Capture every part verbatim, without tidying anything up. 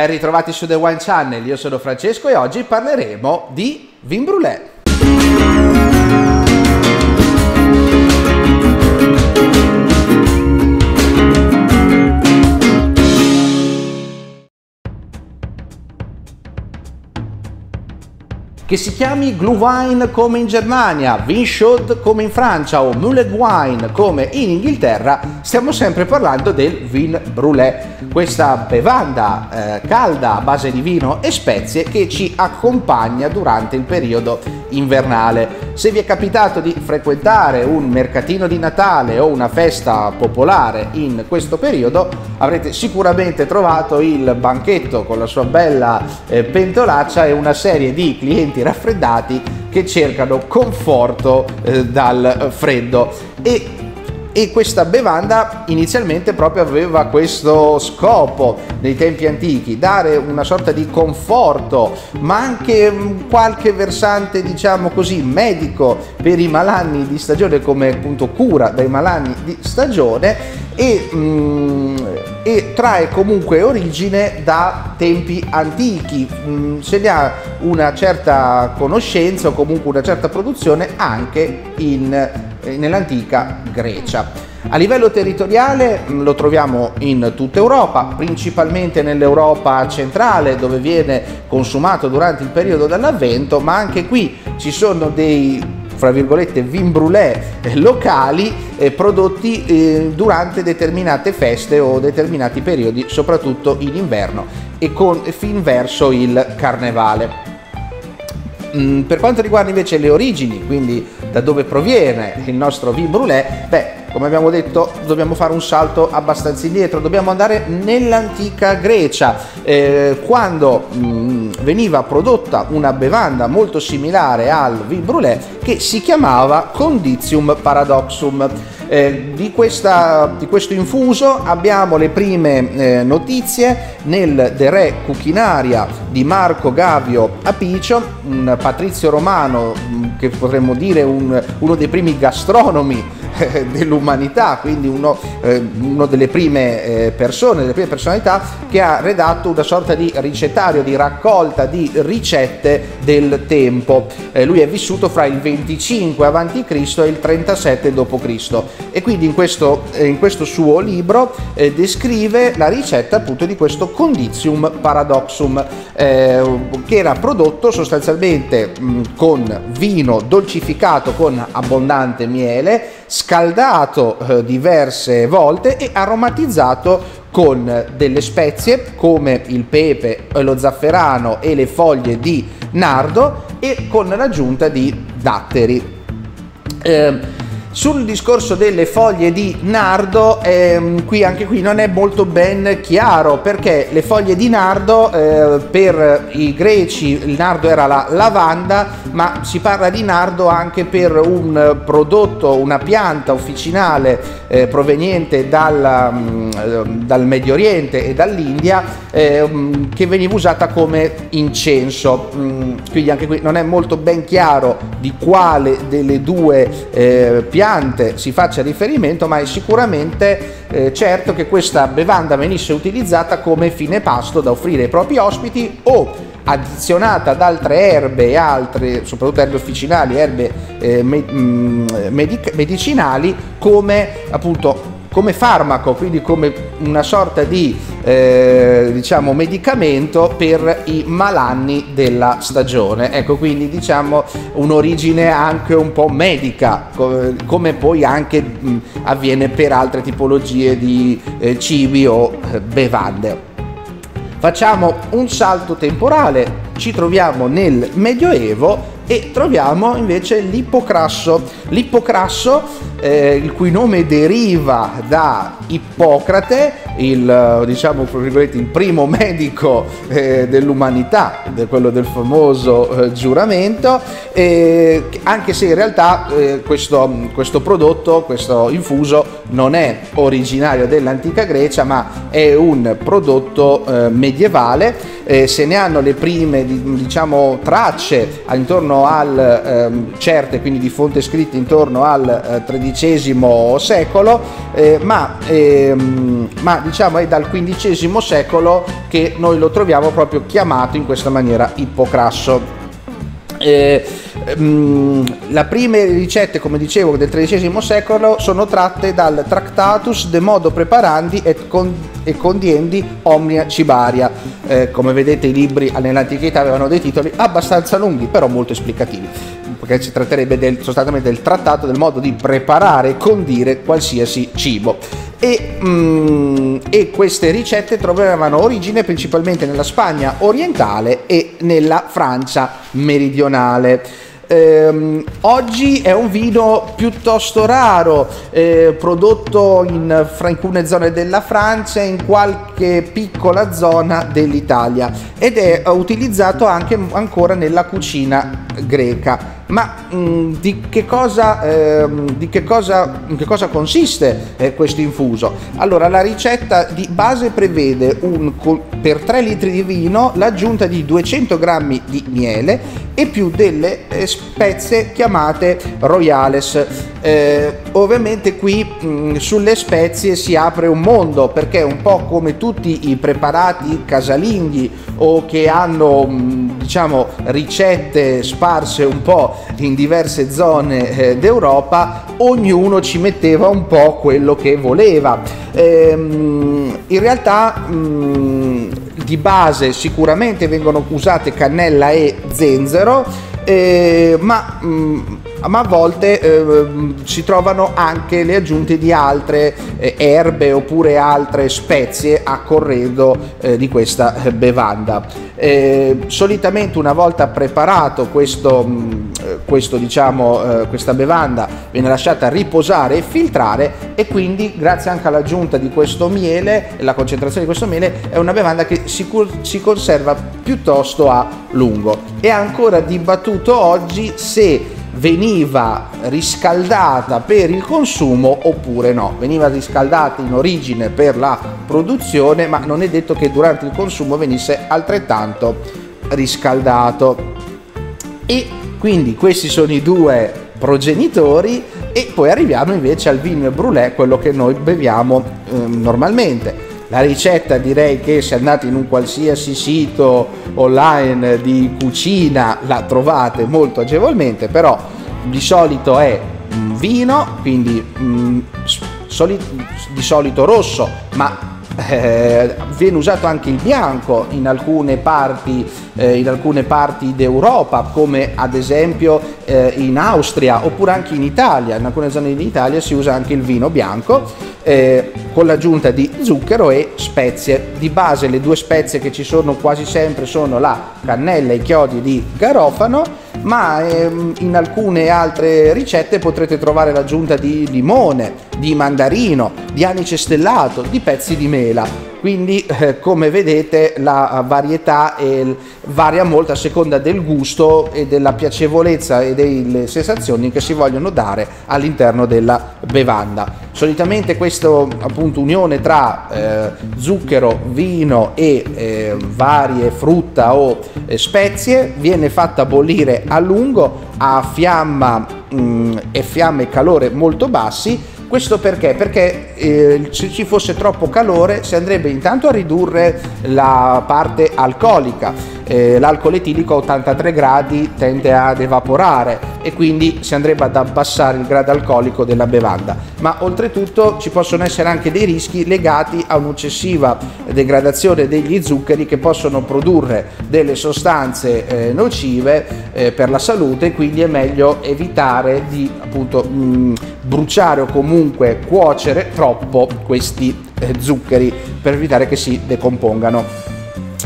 Ben ritrovati su DeWine Channel, io sono Francesco e oggi parleremo di Vin Brûlé. Che si chiami Glühwein come in Germania, Vin chaud come in Francia o Mulled wine come in Inghilterra, stiamo sempre parlando del Vin Brûlé, questa bevanda eh, calda a base di vino e spezie che ci accompagna durante il periodo invernale. Se vi è capitato di frequentare un mercatino di Natale o una festa popolare in questo periodo, avrete sicuramente trovato il banchetto con la sua bella eh, pentolaccia e una serie di clienti raffreddati che cercano conforto eh, dal freddo e, e questa bevanda inizialmente proprio aveva questo scopo nei tempi antichi, dare una sorta di conforto ma anche mh, qualche versante diciamo così medico per i malanni di stagione, come appunto cura dai malanni di stagione, e mh, e trae comunque origine da tempi antichi. Se ne ha una certa conoscenza o comunque una certa produzione anche nell'antica Grecia. A livello territoriale lo troviamo in tutta Europa, principalmente nell'Europa centrale, dove viene consumato durante il periodo dell'Avvento, ma anche qui ci sono dei fra virgolette vin brûlé locali eh, prodotti eh, durante determinate feste o determinati periodi, soprattutto in inverno e con fin verso il carnevale. Mm, per quanto riguarda invece le origini, quindi da dove proviene il nostro vin brûlé, beh, come abbiamo detto, dobbiamo fare un salto abbastanza indietro, dobbiamo andare nell'antica Grecia, eh, quando mh, veniva prodotta una bevanda molto similare al Vin Brûlé che si chiamava Conditum paradoxum. Eh, di, questa, di questo infuso abbiamo le prime eh, notizie nel De re cucinaria di Marco Gavio Apicio, un patrizio romano che potremmo dire un, uno dei primi gastronomi dell'umanità, quindi uno, eh, uno delle prime eh, persone, delle prime personalità che ha redatto una sorta di ricettario, di raccolta di ricette del tempo. Eh, lui è vissuto fra il venticinque avanti Cristo e il trentasette dopo Cristo e quindi in questo, eh, in questo suo libro eh, descrive la ricetta appunto di questo Conditum paradoxum, eh, che era prodotto sostanzialmente mh, con vino dolcificato con abbondante miele, scaldato eh, diverse volte e aromatizzato con delle spezie come il pepe, lo zafferano e le foglie di nardo e con l'aggiunta di datteri. Eh, Sul discorso delle foglie di nardo, ehm, qui anche qui non è molto ben chiaro, perché le foglie di nardo eh, per i greci il nardo era la lavanda, ma si parla di nardo anche per un prodotto, una pianta officinale eh, proveniente dalla, mh, dal Medio Oriente e dall'India, eh, che veniva usata come incenso. Mh, quindi anche qui non è molto ben chiaro di quale delle due eh, piante piante si faccia riferimento, ma è sicuramente eh, certo che questa bevanda venisse utilizzata come fine pasto da offrire ai propri ospiti o addizionata ad altre erbe e altre, soprattutto erbe officinali, erbe eh, me medic medicinali come appunto come farmaco, quindi come una sorta di eh, diciamo medicamento per i malanni della stagione. Ecco, quindi diciamo un'origine anche un po' medica, come poi anche mh, avviene per altre tipologie di eh, cibi o eh, bevande. Facciamo un salto temporale, ci troviamo nel Medioevo e troviamo invece l'Ippocrasso, l'Ippocrasso eh, il cui nome deriva da Ippocrate, il, diciamo, il primo medico eh, dell'umanità, quello del famoso eh, giuramento, eh, anche se in realtà eh, questo, questo prodotto, questo infuso non è originario dell'antica Grecia, ma è un prodotto eh, medievale. Eh, se ne hanno le prime diciamo tracce intorno al ehm, certe, quindi di fonte scritte intorno al eh, tredicesimo dodicesimo secolo, eh, ma, ehm, ma diciamo è dal quindicesimo secolo che noi lo troviamo proprio chiamato in questa maniera Ippocrasso. Eh, ehm, le prime ricette, come dicevo, del tredicesimo secolo sono tratte dal Tractatus de modo preparandi et condiendi e condiendi omnia cibaria. Eh, come vedete, i libri nell'antichità avevano dei titoli abbastanza lunghi però molto esplicativi, perché si tratterebbe del, sostanzialmente del trattato del modo di preparare e condire qualsiasi cibo. E, mm, e queste ricette trovavano origine principalmente nella Spagna orientale e nella Francia meridionale. Eh, oggi è un vino piuttosto raro, eh, prodotto in, fra alcune zone della Francia e in qualche piccola zona dell'Italia, ed è utilizzato anche ancora nella cucina greca. Ma mh, di, che cosa, eh, di che cosa, in che cosa consiste eh, questo infuso? Allora, la ricetta di base prevede un, per tre litri di vino l'aggiunta di duecento grammi di miele e più delle eh, spezie chiamate royales. Eh, ovviamente qui mh, sulle spezie si apre un mondo, perché un po' come tutti i preparati casalinghi o che hanno mh, diciamo ricette sparse un po' in diverse zone d'Europa, ognuno ci metteva un po' quello che voleva. Ehm, in realtà mh, di base sicuramente vengono usate cannella e zenzero, eh, ma, mh, ma a volte eh, si trovano anche le aggiunte di altre eh, erbe oppure altre spezie a corredo eh, di questa bevanda. Eh, solitamente, una volta preparato questo, mh, questo, diciamo, eh, questa bevanda viene lasciata riposare e filtrare, e quindi grazie anche all'aggiunta di questo miele, la concentrazione di questo miele, è una bevanda che si, si conserva piuttosto a lungo. È ancora dibattuto oggi se veniva riscaldata per il consumo oppure no. Veniva riscaldata in origine per la produzione, ma non è detto che durante il consumo venisse altrettanto riscaldato. E quindi questi sono i due progenitori, e poi arriviamo invece al vin brûlé, quello che noi beviamo eh, normalmente. La ricetta, direi che se andate in un qualsiasi sito online di cucina la trovate molto agevolmente, però di solito è vino, quindi mm, soli di solito rosso, ma eh, viene usato anche il bianco in alcune parti, eh, in alcune parti d'Europa, come ad esempio eh, in Austria, oppure anche in Italia. In alcune zone d'Italia si usa anche il vino bianco, Eh, con l'aggiunta di zucchero e spezie. Di base le due spezie che ci sono quasi sempre sono la cannella e i chiodi di garofano, ma ehm, in alcune altre ricette potrete trovare l'aggiunta di limone, di mandarino, di anice stellato, di pezzi di mela. Quindi eh, come vedete la varietà è, varia molto a seconda del gusto e della piacevolezza e delle sensazioni che si vogliono dare all'interno della bevanda. Solitamente questa appunto unione tra eh, zucchero, vino e eh, varie frutta o eh, spezie viene fatta bollire a lungo a fiamma mh, e fiamme e calore molto bassi. Questo perché? Perché eh, se ci fosse troppo calore si andrebbe intanto a ridurre la parte alcolica. Eh, l'alcol etilico a ottantatré gradi tende ad evaporare, e quindi si andrebbe ad abbassare il grado alcolico della bevanda. Ma oltretutto ci possono essere anche dei rischi legati a un'eccessiva degradazione degli zuccheri, che possono produrre delle sostanze eh, nocive eh, per la salute. Quindi è meglio evitare di appunto mh, bruciare o comunque cuocere troppo questi eh, zuccheri, per evitare che si decompongano.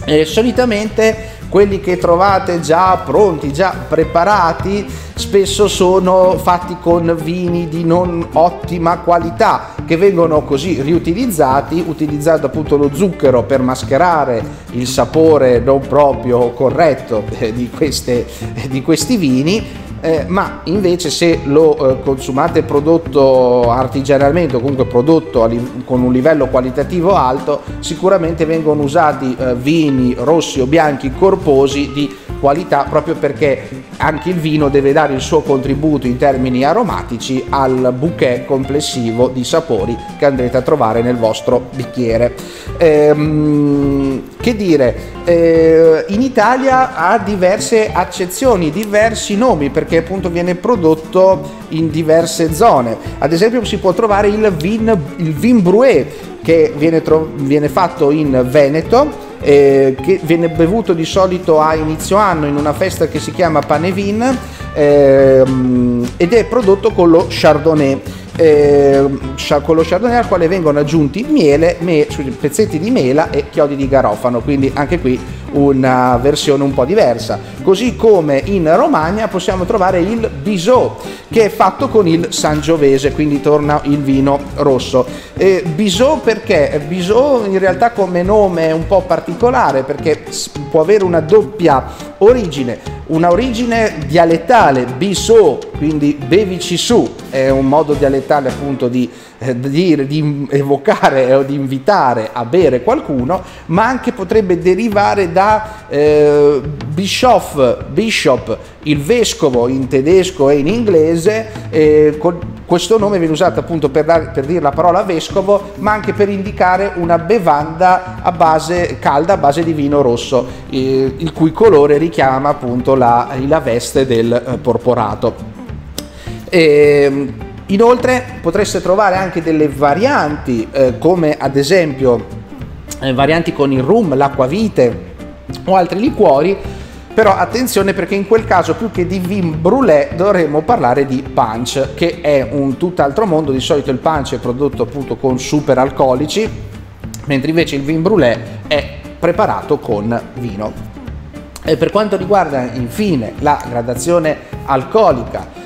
Eh, solitamente quelli che trovate già pronti, già preparati, spesso sono fatti con vini di non ottima qualità, che vengono così riutilizzati, utilizzando appunto lo zucchero per mascherare il sapore non proprio corretto di, queste, di questi vini. Eh, ma invece se lo eh, consumate prodotto artigianalmente, o comunque prodotto con un livello qualitativo alto, sicuramente vengono usati eh, vini rossi o bianchi corposi di qualità, proprio perché anche il vino deve dare il suo contributo in termini aromatici al bouquet complessivo di sapori che andrete a trovare nel vostro bicchiere. Ehm, che dire, eh, in Italia ha diverse accezioni, diversi nomi, perché appunto viene prodotto in diverse zone. Ad esempio si può trovare il vin, il vin Brûlé, che viene, viene fatto in Veneto, Eh, che viene bevuto di solito a inizio anno in una festa che si chiama Panevin, ehm, ed è prodotto con lo Chardonnay, ehm, con lo Chardonnay al quale vengono aggiunti miele, me, pezzetti di mela e chiodi di garofano, quindi anche qui una versione un po' diversa. Così come in Romagna possiamo trovare il Bisot, che è fatto con il Sangiovese, quindi torna il vino rosso. E Bisot perché? Bisot in realtà come nome è un po' particolare, perché può avere una doppia origine, una origine dialettale, Bisot, quindi bevici su, è un modo dialettale appunto di dire, di evocare o di invitare a bere qualcuno, ma anche potrebbe derivare da eh, Bischof, Bischof, il vescovo in tedesco e in inglese. Eh, con, questo nome viene usato appunto per, dare, per dire la parola vescovo, ma anche per indicare una bevanda a base calda, a base di vino rosso, eh, il cui colore richiama appunto la, la veste del eh, porporato. E, inoltre potreste trovare anche delle varianti, eh, come ad esempio eh, varianti con il rum, l'acquavite o altri liquori. Però attenzione, perché in quel caso più che di vin brûlé dovremmo parlare di punch, che è un tutt'altro mondo. Di solito il punch è prodotto appunto con super alcolici, mentre invece il vin brûlé è preparato con vino. E per quanto riguarda infine la gradazione alcolica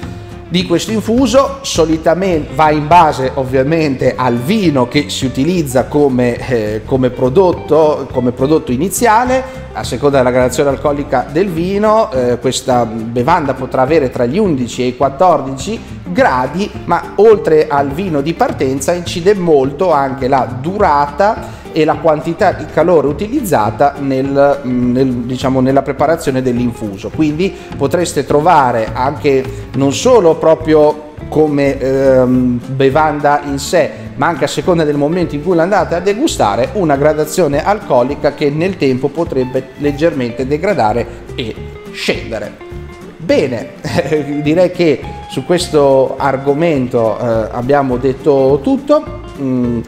di questo infuso, solitamente va in base ovviamente al vino che si utilizza come, eh, come, prodotto, come prodotto iniziale. A seconda della gradazione alcolica del vino, eh, questa bevanda potrà avere tra gli undici e i quattordici gradi, ma oltre al vino di partenza incide molto anche la durata e la quantità di calore utilizzata nel, nel, diciamo, nella preparazione dell'infuso. Quindi potreste trovare anche non solo proprio come ehm, bevanda in sé, ma anche a seconda del momento in cui l'andate a degustare, una gradazione alcolica che nel tempo potrebbe leggermente degradare e scendere. Bene, eh, direi che su questo argomento eh, abbiamo detto tutto. Mm,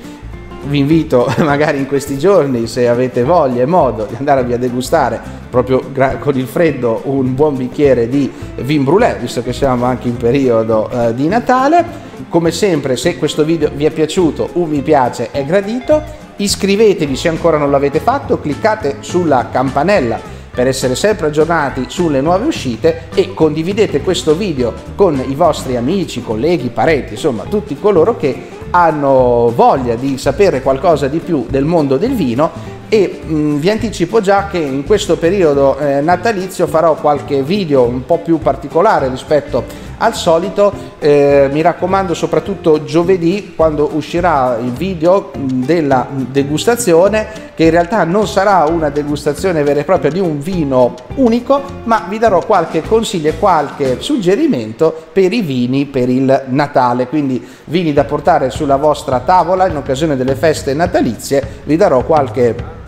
vi invito magari in questi giorni, se avete voglia e modo, di andarvi a degustare proprio con il freddo un buon bicchiere di vin brûlé, visto che siamo anche in periodo eh, di Natale. Come sempre, se questo video vi è piaciuto, un mi piace è gradito, iscrivetevi se ancora non l'avete fatto, cliccate sulla campanella per essere sempre aggiornati sulle nuove uscite e condividete questo video con i vostri amici, colleghi, parenti, insomma tutti coloro che hanno voglia di sapere qualcosa di più del mondo del vino. E mh, vi anticipo già che in questo periodo eh, natalizio farò qualche video un po' più particolare rispetto al solito. Eh, mi raccomando, soprattutto giovedì, quando uscirà il video della degustazione, che in realtà non sarà una degustazione vera e propria di un vino unico, ma vi darò qualche consiglio e qualche suggerimento per i vini per il Natale, quindi vini da portare sulla vostra tavola in occasione delle feste natalizie. Vi darò qualche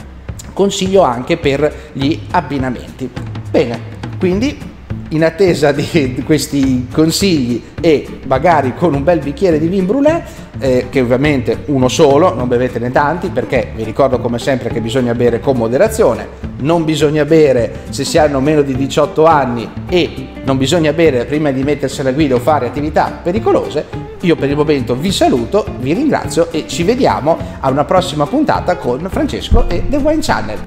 consiglio anche per gli abbinamenti. Bene, quindi in attesa di questi consigli e magari con un bel bicchiere di vin brûlé, eh, che ovviamente uno solo, non bevetene tanti, perché vi ricordo come sempre che bisogna bere con moderazione, non bisogna bere se si hanno meno di diciotto anni e non bisogna bere prima di mettersi alla guida o fare attività pericolose. Io per il momento vi saluto, vi ringrazio e ci vediamo a una prossima puntata con Francesco e DeWine Channel.